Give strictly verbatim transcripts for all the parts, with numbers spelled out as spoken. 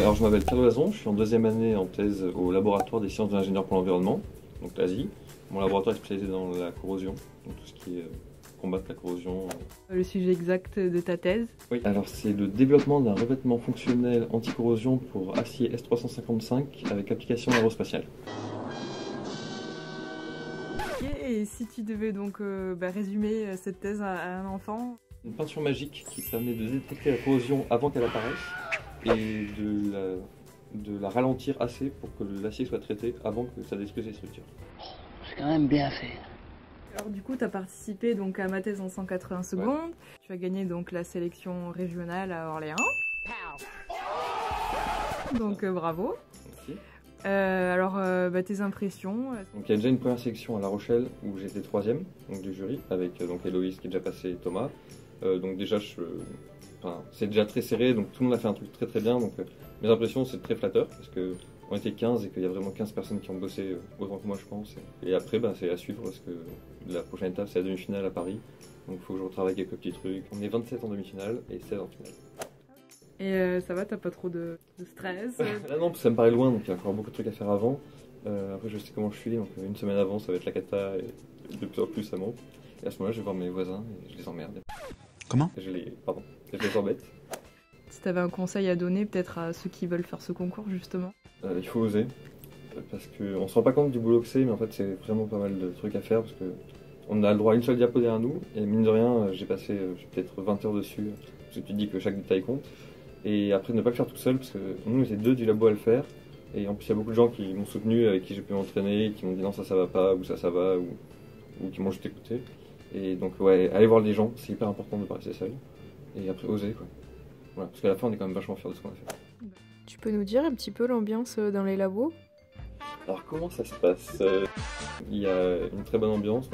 Alors je m'appelle Thomas, je suis en deuxième année en thèse au laboratoire des sciences de l'ingénieur pour l'environnement, donc l'Asie. Mon laboratoire est spécialisé dans la corrosion, donc tout ce qui est combattre la corrosion. Le sujet exact de ta thèse? Oui, alors c'est le développement d'un revêtement fonctionnel anti-corrosion pour acier S trois cent cinquante-cinq avec application aérospatiale. Et si tu devais donc euh, bah, résumer cette thèse à, à un enfant? Une peinture magique qui permet de détecter la corrosion avant qu'elle apparaisse et de la, de la ralentir assez pour que l'acier soit traité avant que ça détruise les structures. C'est quand même bien fait. Alors du coup, tu as participé donc, à ma thèse en cent quatre-vingts secondes. Ouais. Tu as gagné donc, la sélection régionale à Orléans. Donc euh, bravo. Merci. Euh, alors, euh, bah, tes impressions? Donc, il y a déjà une première sélection à La Rochelle où j'étais troisième du jury avec euh, donc Héloïse qui est déjà passée et Thomas. Euh, donc déjà, je, euh, enfin, c'est déjà très serré, donc tout le monde a fait un truc très très bien. Donc euh, mes impressions, c'est très flatteur parce que on était quinze et qu'il y a vraiment quinze personnes qui ont bossé euh, autant que moi, je pense. Et après, bah, c'est à suivre parce que la prochaine étape, c'est la demi-finale à Paris. Donc il faut que je retravaille quelques petits trucs. On est vingt-sept en demi-finale et seize en finale. Et euh, ça va, t'as pas trop de, de stress? Là non, ça me paraît loin, donc il y a encore beaucoup de trucs à faire avant. Euh, après je sais comment je suis, donc une semaine avant ça va être la cata, et de plus en plus ça monte. Et à ce moment-là je vais voir mes voisins et je les emmerde. Comment? Je les... pardon, je les embête. Si t'avais un conseil à donner peut-être à ceux qui veulent faire ce concours justement? euh, Il faut oser, parce qu'on se rend pas compte du boulot que c'est, mais en fait c'est vraiment pas mal de trucs à faire, parce que on a le droit à une seule diapo derrière nous, et mine de rien j'ai passé peut-être vingt heures dessus, parce que tu te dis que chaque détail compte. Et après ne pas le faire tout seul, parce que nous on était deux du labo à le faire, et en plus il y a beaucoup de gens qui m'ont soutenu, avec qui j'ai pu m'entraîner, qui m'ont dit non ça ça va pas, ou ça ça va, ou, ou qui m'ont juste écouté. Et donc ouais, aller voir les gens, c'est hyper important de ne pas rester seul, et après oser quoi. Voilà, parce qu'à la fin on est quand même vachement fiers de ce qu'on a fait. Tu peux nous dire un petit peu l'ambiance dans les labos? Alors comment ça se passe? Il y a une très bonne ambiance,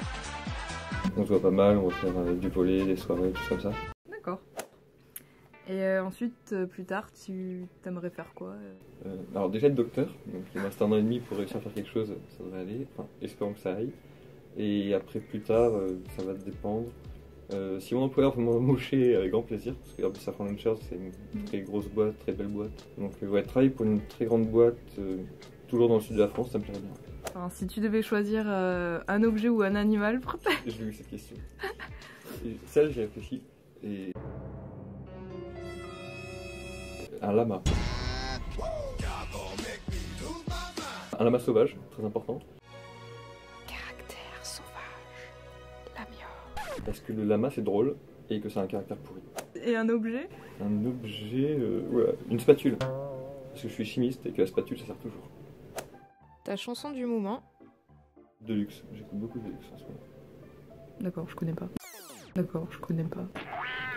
on se voit pas mal, on va faire du volet, des soirées, tout comme ça. D'accord. Et euh, ensuite, euh, plus tard, tu aimerais faire quoi? euh, Alors déjà être docteur, donc il reste un an et demi pour réussir à faire quelque chose, ça devrait aller, enfin, espérons que ça aille. Et après plus tard, euh, ça va dépendre. Euh, si mon employeur veut m'embaucher, avec grand plaisir, parce que ça prend Launcher, c'est une très grosse boîte, très belle boîte. Donc euh, ouais, travailler pour une très grande boîte, euh, toujours dans le sud de la France, ça me plairait bien. Enfin, si tu devais choisir euh, un objet ou un animal pour... J'ai vu cette question. Et celle, j'ai réfléchi. Et... un lama. Un lama sauvage, très important. Caractère sauvage, lamior. Parce que le lama c'est drôle et que c'est un caractère pourri. Et un objet? Un objet, euh, ouais, une spatule. Parce que je suis chimiste et que la spatule ça sert toujours. Ta chanson du moment? Deluxe, j'écoute beaucoup de Deluxe en ce moment. D'accord, je connais pas. D'accord, je connais pas.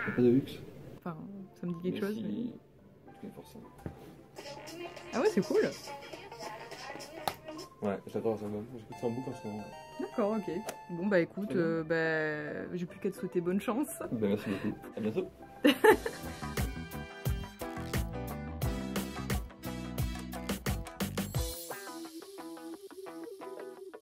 T'as pas de Deluxe? Enfin, ça me dit quelque mais chose. Si... mais... Ah ouais, c'est cool. Ouais, j'adore ça, j'écoute ça en boucle en ce moment. D'accord, ok. Bon bah écoute, euh, bah, j'ai plus qu'à te souhaiter bonne chance. Bah merci beaucoup, à bientôt.